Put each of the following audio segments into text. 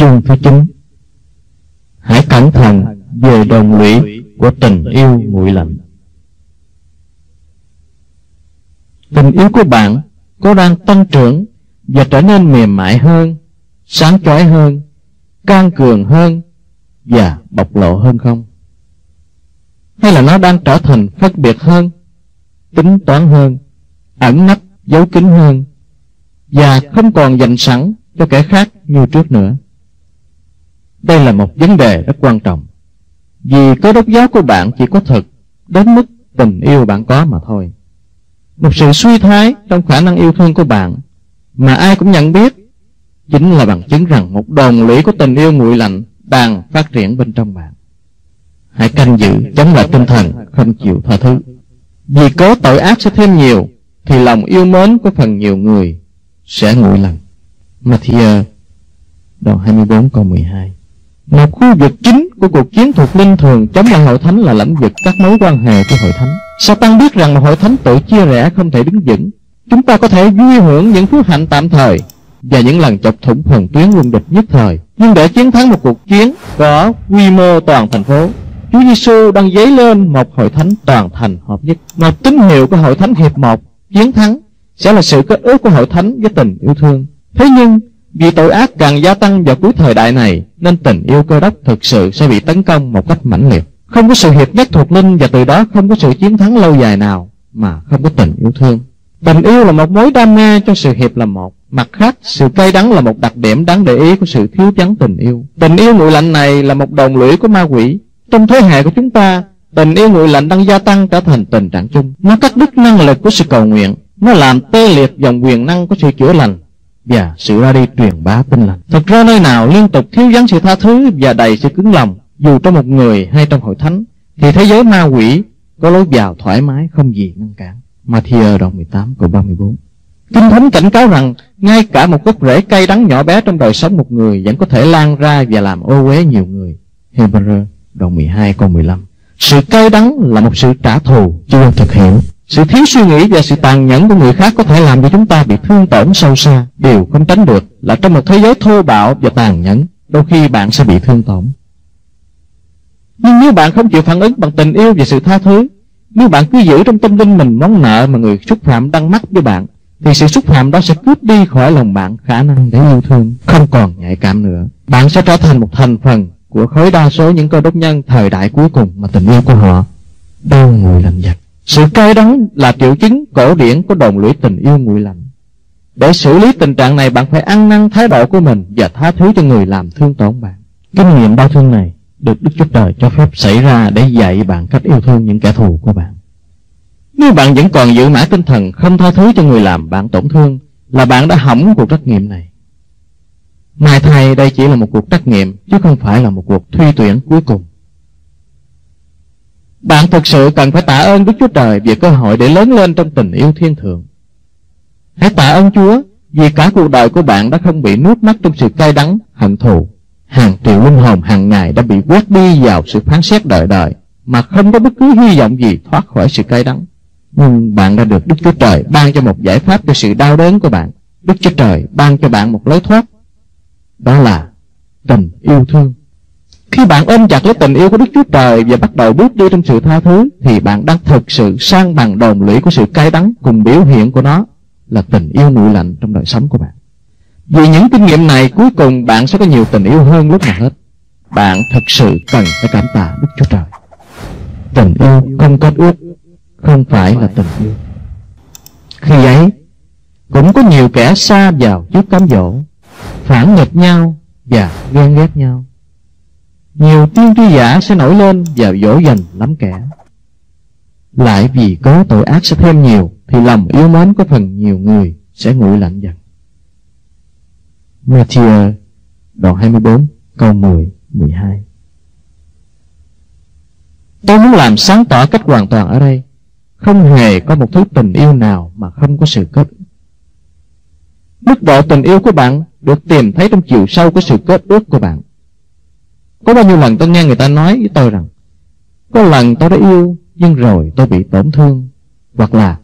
Chương thứ 9. Hãy cẩn thận về đồng lũy của tình yêu nguội lạnh. Tình yêu của bạn có đang tăng trưởng và trở nên mềm mại hơn, sáng chói hơn, can cường hơn và bộc lộ hơn không? Hay là nó đang trở thành khác biệt hơn, tính toán hơn, ẩn nấp giấu kín hơn và không còn dành sẵn cho kẻ khác như trước nữa? Đây là một vấn đề rất quan trọng, vì Cơ Đốc giáo của bạn chỉ có thật đến mức tình yêu bạn có mà thôi. Một sự suy thoái trong khả năng yêu thương của bạn mà ai cũng nhận biết chính là bằng chứng rằng một đòn lũy của tình yêu nguội lạnh đang phát triển bên trong bạn. Hãy canh giữ chống lại tinh thần không chịu tha thứ. Vì cớ tội ác sẽ thêm nhiều thì lòng yêu mến của phần nhiều người sẽ nguội lạnh. Matthew đoạn 24 câu 12. Một khu vực chính của cuộc chiến thuộc linh thường chống lại hội thánh là lĩnh vực các mối quan hệ của hội thánh. Sa-tan biết rằng mà hội thánh tự chia rẽ không thể đứng vững. Chúng ta có thể vui hưởng những phước hạnh tạm thời và những lần chọc thủng phòng tuyến quân địch nhất thời, nhưng để chiến thắng một cuộc chiến có quy mô toàn thành phố, Chúa Giêsu đang dấy lên một hội thánh toàn thành hợp nhất. Một tín hiệu của hội thánh hiệp một chiến thắng sẽ là sự kết ước của hội thánh với tình yêu thương. Thế nhưng vì tội ác càng gia tăng vào cuối thời đại này nên tình yêu Cơ Đốc thực sự sẽ bị tấn công một cách mãnh liệt. Không có sự hiệp nhất thuộc linh và từ đó không có sự chiến thắng lâu dài nào mà không có tình yêu thương. Tình yêu là một mối đam mê cho sự hiệp làm một. Mặt khác, sự cay đắng là một đặc điểm đáng để ý của sự thiếu vắng tình yêu. Tình yêu nguội lạnh này là một đòn lưỡi của ma quỷ. Trong thế hệ của chúng ta, tình yêu nguội lạnh đang gia tăng trở thành tình trạng chung. Nó cắt đứt năng lực của sự cầu nguyện, nó làm tê liệt dòng quyền năng của sự chữa lành và sự ra đi truyền bá tin lành. Thật ra nơi nào liên tục thiếu vắng sự tha thứ và đầy sự cứng lòng, dù trong một người hay trong hội thánh, thì thế giới ma quỷ có lối vào thoải mái không gì ngăn cản. Matthew đoạn 18 câu 34. Kinh Thánh cảnh cáo rằng ngay cả một gốc rễ cay đắng nhỏ bé trong đời sống một người vẫn có thể lan ra và làm ô uế nhiều người. Hebrew đoạn 12 câu 15. Sự cay đắng là một sự trả thù chưa được thực hiện. Sự thiếu suy nghĩ và sự tàn nhẫn của người khác có thể làm cho chúng ta bị thương tổn sâu xa. Điều không tránh được là trong một thế giới thô bạo và tàn nhẫn, đôi khi bạn sẽ bị thương tổn. Nhưng nếu bạn không chịu phản ứng bằng tình yêu và sự tha thứ, nếu bạn cứ giữ trong tâm linh mình món nợ mà người xúc phạm đang mắc với bạn, thì sự xúc phạm đó sẽ cướp đi khỏi lòng bạn khả năng để yêu thương, không còn nhạy cảm nữa. Bạn sẽ trở thành một thành phần của khối đa số những Cơ Đốc nhân thời đại cuối cùng mà tình yêu của họ đau nguội lạnh dần. Sự cay đắng là triệu chứng cổ điển của đòn lưỡi tình yêu nguội lạnh. Để xử lý tình trạng này, bạn phải ăn năn thái độ của mình và tha thứ cho người làm thương tổn bạn. Kinh nghiệm đau thương này được Đức Chúa Trời cho phép xảy ra để dạy bạn cách yêu thương những kẻ thù của bạn. Nếu bạn vẫn còn giữ mãi tinh thần không tha thứ cho người làm bạn tổn thương, là bạn đã hỏng cuộc trắc nghiệm này. May thay, đây chỉ là một cuộc trắc nghiệm chứ không phải là một cuộc thi tuyển cuối cùng. Bạn thực sự cần phải tạ ơn Đức Chúa Trời về cơ hội để lớn lên trong tình yêu thiên thượng. Hãy tạ ơn Chúa vì cả cuộc đời của bạn đã không bị nuốt mất trong sự cay đắng, hận thù. Hàng triệu linh hồn hàng ngày đã bị quét đi vào sự phán xét đời đời mà không có bất cứ hy vọng gì thoát khỏi sự cay đắng. Nhưng bạn đã được Đức Chúa Trời ban cho một giải pháp cho sự đau đớn của bạn. Đức Chúa Trời ban cho bạn một lối thoát, đó là tình yêu thương. Khi bạn ôm chặt lấy tình yêu của Đức Chúa Trời và bắt đầu bước đi trong sự tha thứ, thì bạn đang thực sự san bằng đòn lũy của sự cay đắng, cùng biểu hiện của nó là tình yêu nguội lạnh trong đời sống của bạn. Vì những kinh nghiệm này, cuối cùng bạn sẽ có nhiều tình yêu hơn lúc nào hết. Bạn thật sự cần phải cảm tạ Đức Chúa Trời. Tình yêu không kết ước không phải là tình yêu. Khi ấy cũng có nhiều kẻ sa vào trước cám dỗ, phản nghịch nhau và ghen ghét nhau. Nhiều tiên tri giả sẽ nổi lên và dỗ dành lắm kẻ. Lại vì có tội ác sẽ thêm nhiều thì lòng yêu mến của phần nhiều người sẽ nguội lạnh dần. Matthew đoạn 24 câu 10-12. Tôi muốn làm sáng tỏ cách hoàn toàn ở đây. Không hề có một thứ tình yêu nào mà không có sự kết ước. Mức độ tình yêu của bạn được tìm thấy trong chiều sâu của sự kết ước của bạn. Có bao nhiêu lần tôi nghe người ta nói với tôi rằng có lần tôi đã yêu nhưng rồi tôi bị tổn thương, hoặc là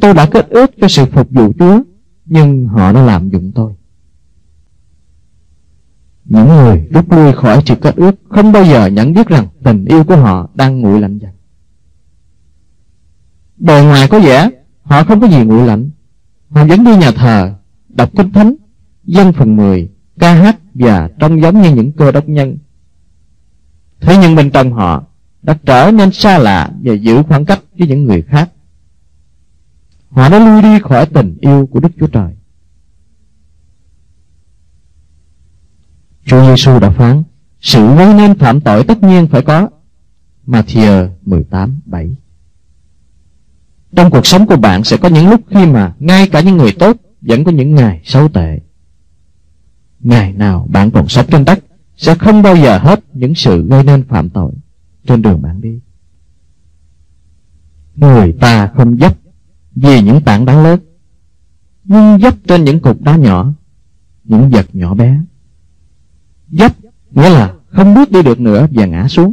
tôi đã kết ước cho sự phục vụ Chúa nhưng họ đã lạm dụng tôi. Những người rút lui khỏi sự kết ước không bao giờ nhận biết rằng tình yêu của họ đang nguội lạnh dần. Bề ngoài có vẻ họ không có gì nguội lạnh. Họ vẫn đi nhà thờ, đọc kinh thánh, dân phần 10, ca hát và trông giống như những cơ đốc nhân. Thế nhưng bên trong họ đã trở nên xa lạ và giữ khoảng cách với những người khác. Họ đã lui đi khỏi tình yêu của Đức Chúa Trời. Chúa Giêsu đã phán, sự gây nên phạm tội tất nhiên phải có. Matthew 18:7. Trong cuộc sống của bạn sẽ có những lúc khi mà ngay cả những người tốt vẫn có những ngày xấu tệ. Ngày nào bạn còn sống trên đất sẽ không bao giờ hết những sự gây nên phạm tội trên đường bạn đi. Người ta không dấp vì những tảng đá lớn, nhưng dấp trên những cục đá nhỏ, những vật nhỏ bé. Dấp nghĩa là không bước đi được nữa và ngã xuống.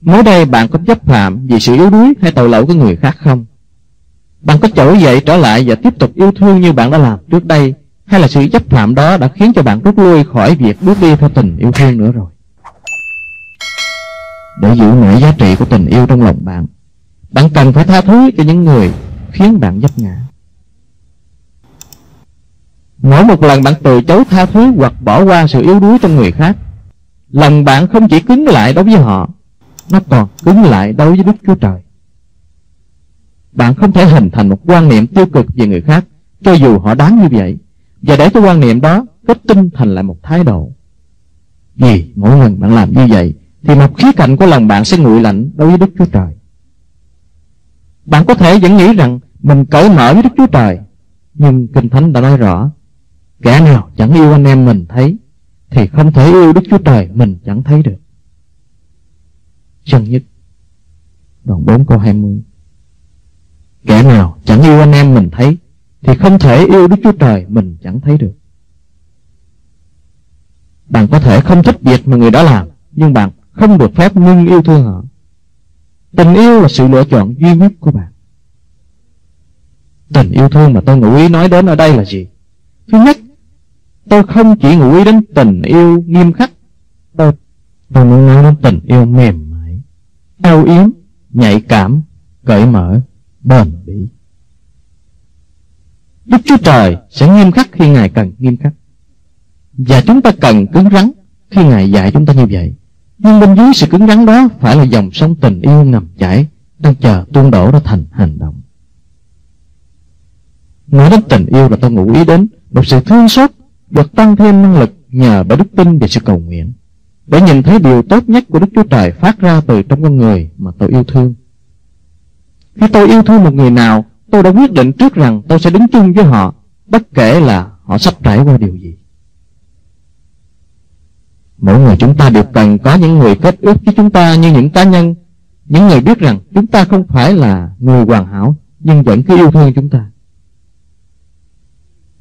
Mới đây bạn có dấp phạm vì sự yếu đuối hay tội lỗi của người khác không? Bạn có trỗi dậy trở lại và tiếp tục yêu thương như bạn đã làm trước đây, hay là sự dấp phạm đó đã khiến cho bạn rút lui khỏi việc bước đi theo tình yêu thương nữa rồi? Để giữ mãi giá trị của tình yêu trong lòng bạn, bạn cần phải tha thứ cho những người khiến bạn dấp ngã. Mỗi một lần bạn từ chối tha thứ hoặc bỏ qua sự yếu đuối trong người khác, lòng bạn không chỉ cứng lại đối với họ, nó còn cứng lại đối với Đức Chúa Trời. Bạn không thể hình thành một quan niệm tiêu cực về người khác cho dù họ đáng như vậy, và để cho quan niệm đó kết tinh thành lại một thái độ. Vì mỗi lần bạn làm như vậy thì một khía cạnh của lòng bạn sẽ nguội lạnh đối với Đức Chúa Trời. Bạn có thể vẫn nghĩ rằng mình cởi mở với Đức Chúa Trời, nhưng Kinh Thánh đã nói rõ, kẻ nào chẳng yêu anh em mình thấy thì không thể yêu Đức Chúa Trời mình chẳng thấy được. Chân nhất đoạn 4 câu 20. Kẻ nào chẳng yêu anh em mình thấy thì không thể yêu Đức Chúa Trời mình chẳng thấy được. Bạn có thể không thích việc mà người đó làm, nhưng bạn không được phép ngưng yêu thương họ. Tình yêu là sự lựa chọn duy nhất của bạn. Tình yêu thương mà tôi ngụ ý nói đến ở đây là gì? Thứ nhất, tôi không chỉ ngụ ý đến tình yêu nghiêm khắc. Tôi muốn nói đến tình yêu mềm mại, âu yếm, nhạy cảm, cởi mở, bền bỉ. Đức Chúa Trời sẽ nghiêm khắc khi Ngài cần nghiêm khắc, và chúng ta cần cứng rắn khi Ngài dạy chúng ta như vậy. Nhưng bên dưới sự cứng rắn đó phải là dòng sông tình yêu ngầm chảy, đang chờ tuôn đổ ra thành hành động. Nói đến tình yêu là tôi ngụ ý đến một sự thương xót được tăng thêm năng lực nhờ bởi đức tin và sự cầu nguyện, để nhìn thấy điều tốt nhất của Đức Chúa Trời phát ra từ trong con người mà tôi yêu thương. Khi tôi yêu thương một người nào, tôi đã quyết định trước rằng tôi sẽ đứng chung với họ, bất kể là họ sắp trải qua điều gì. Mỗi người chúng ta đều cần có những người kết ước với chúng ta như những cá nhân, những người biết rằng chúng ta không phải là người hoàn hảo, nhưng vẫn cứ yêu thương chúng ta.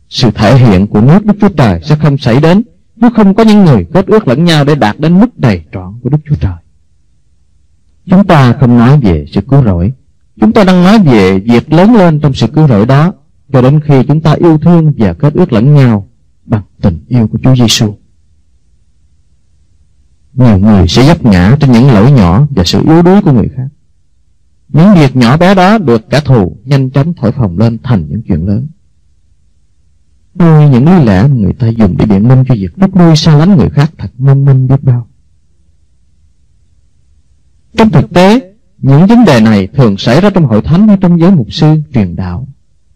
Sự thể hiện của nước Đức Chúa Trời sẽ không xảy đến nếu không có những người kết ước lẫn nhau để đạt đến mức đầy trọn của Đức Chúa Trời. Chúng ta không nói về sự cứu rỗi, chúng ta đang nói về việc lớn lên trong sự cứu rỗi đó, cho đến khi chúng ta yêu thương và kết ước lẫn nhau bằng tình yêu của Chúa Giêsu. Nhiều người sẽ dấp ngã trên những lỗi nhỏ và sự yếu đuối của người khác. Những việc nhỏ bé đó được kẻ thù nhanh chóng thổi phồng lên thành những chuyện lớn. Đôi những lý lẽ người ta dùng để biện minh cho việc rút lui xa lánh người khác thật mong manh biết bao. Trong thực tế, những vấn đề này thường xảy ra trong hội thánh hay trong giới mục sư truyền đạo,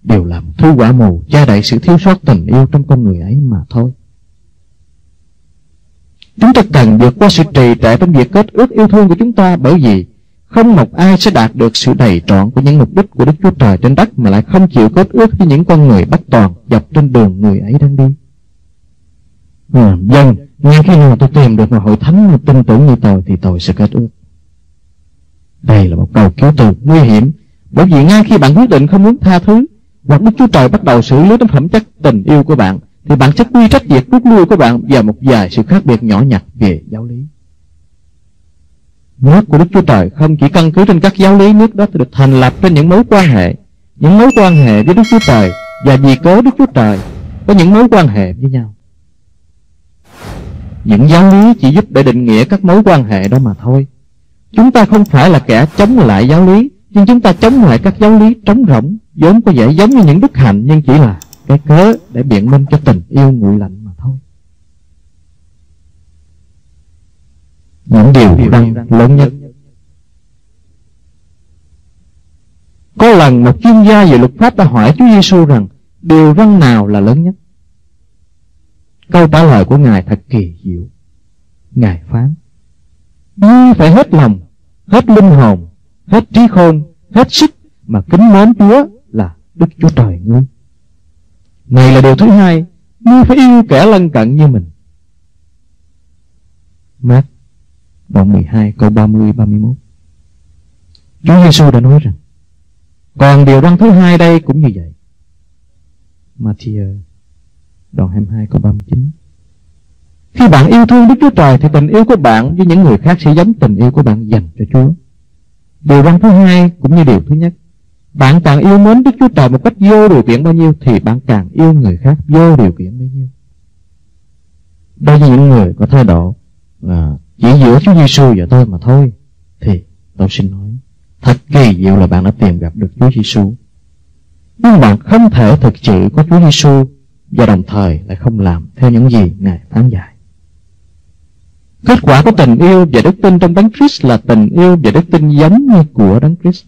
đều là một thứ quả mù che đậy sự thiếu sót tình yêu trong con người ấy mà thôi. Chúng ta cần vượt qua sự trì trệ trong việc kết ước yêu thương của chúng ta, bởi vì không một ai sẽ đạt được sự đầy trọn của những mục đích của Đức Chúa Trời trên đất mà lại không chịu kết ước với những con người bất toàn dọc trên đường người ấy đang đi. Dân, ngay khi nào tôi tìm được một hội thánh tin tưởng như tôi thì tôi sẽ kết ước. Đây là một cầu cứu từ nguy hiểm, bởi vì ngay khi bạn quyết định không muốn tha thứ, hoặc Đức Chúa Trời bắt đầu xử lý trong phẩm chất tình yêu của bạn, thì bạn sẽ quy trách việc rút lui của bạn và một vài sự khác biệt nhỏ nhặt về giáo lý. Nước của Đức Chúa Trời không chỉ căn cứ trên các giáo lý nước đó được thành lập trên những mối quan hệ, những mối quan hệ với Đức Chúa Trời, và vì cớ Đức Chúa Trời có những mối quan hệ với nhau. Những giáo lý chỉ giúp để định nghĩa các mối quan hệ đó mà thôi. Chúng ta không phải là kẻ chống lại giáo lý, nhưng chúng ta chống lại các giáo lý trống rỗng, vốn có vẻ giống như những đức hạnh, nhưng chỉ là cái cớ để biện minh cho tình yêu nguội lạnh mà thôi. Những điều răng lớn nhất. Có lần một chuyên gia về luật pháp đã hỏi Chúa Giêsu rằng điều răn nào là lớn nhất. Câu trả lời của Ngài thật kỳ diệu. Ngài phán: ngươi phải hết lòng, hết linh hồn, hết trí khôn, hết sức mà kính mến Chúa là Đức Chúa Trời ngươi. Này là điều thứ hai, ngươi phải yêu kẻ lân cận như mình. Mát đoạn 12 câu 30-31. Chúa Giêsu đã nói rằng còn điều răn thứ hai đây cũng như vậy. Matthew đoạn 22 câu 39. Khi bạn yêu thương Đức Chúa Trời thì tình yêu của bạn với những người khác sẽ giống tình yêu của bạn dành cho Chúa. Điều răn thứ hai cũng như điều thứ nhất. Bạn càng yêu mến Đức Chúa Trời một cách vô điều kiện bao nhiêu thì bạn càng yêu người khác vô điều kiện bấy nhiêu. Đối với những người có thái độ là chỉ giữa Chúa Giêsu và tôi mà thôi, thì tôi xin nói thật kỳ diệu là bạn đã tìm gặp được Chúa Giêsu. Nhưng bạn không thể thực sự có Chúa Giêsu và đồng thời lại không làm theo những gì Ngài phán dạy. Kết quả của tình yêu và đức tin trong Đấng Christ là tình yêu và đức tin giống như của Đấng Christ.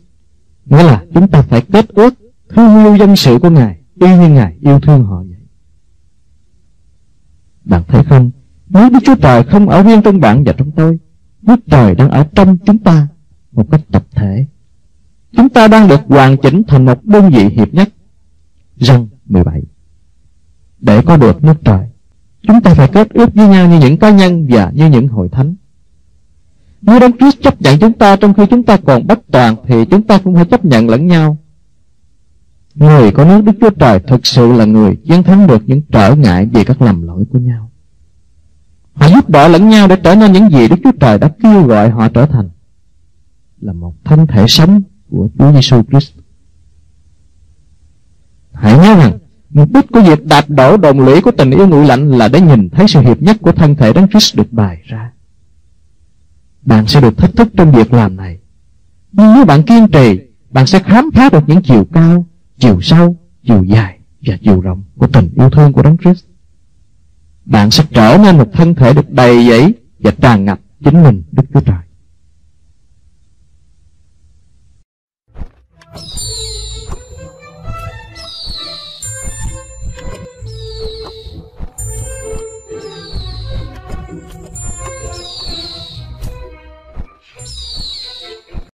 Nghĩa là chúng ta phải kết ước thương yêu dân sự của Ngài y như Ngài yêu thương họ vậy. Bạn thấy không? Nếu Đức Chúa Trời không ở riêng trong bạn và trong tôi, Đức Trời đang ở trong chúng ta một cách tập thể. Chúng ta đang được hoàn chỉnh thành một đơn vị hiệp nhất. Răng 17. Để có được nước Trời, chúng ta phải kết ước với nhau như những cá nhân và như những hội thánh. Nếu Đấng Christ chấp nhận chúng ta trong khi chúng ta còn bất toàn, thì chúng ta cũng phải chấp nhận lẫn nhau. Người có nước Đức Chúa Trời thực sự là người chiến thắng được những trở ngại về các lầm lỗi của nhau. Họ giúp đỡ lẫn nhau để trở nên những gì Đức Chúa Trời đã kêu gọi họ trở thành, là một thân thể sống của Chúa Giêsu Christ. Hãy nhớ rằng mục đích của việc đạp đổ đồn lũy của tình yêu nguội lạnh là để nhìn thấy sự hiệp nhất của thân thể Đấng Christ được bày ra. Bạn sẽ được thách thức trong việc làm này, nhưng nếu bạn kiên trì, bạn sẽ khám phá được những chiều cao, chiều sâu, chiều dài và chiều rộng của tình yêu thương của Đấng Christ. Bạn sẽ trở nên một thân thể được đầy dẫy và tràn ngập chính mình Đức Chúa Trời.